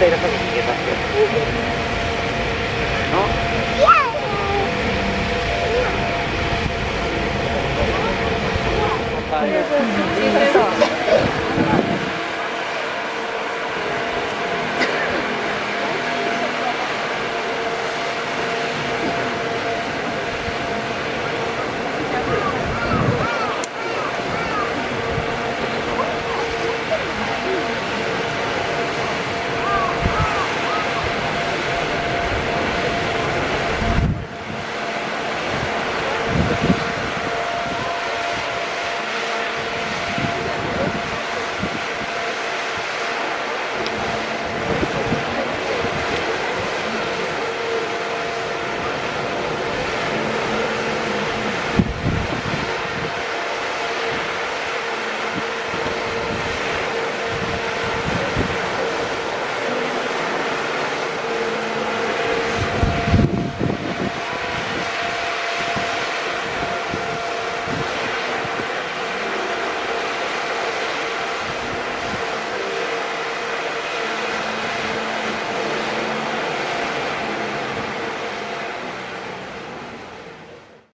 対高く逃げますよ。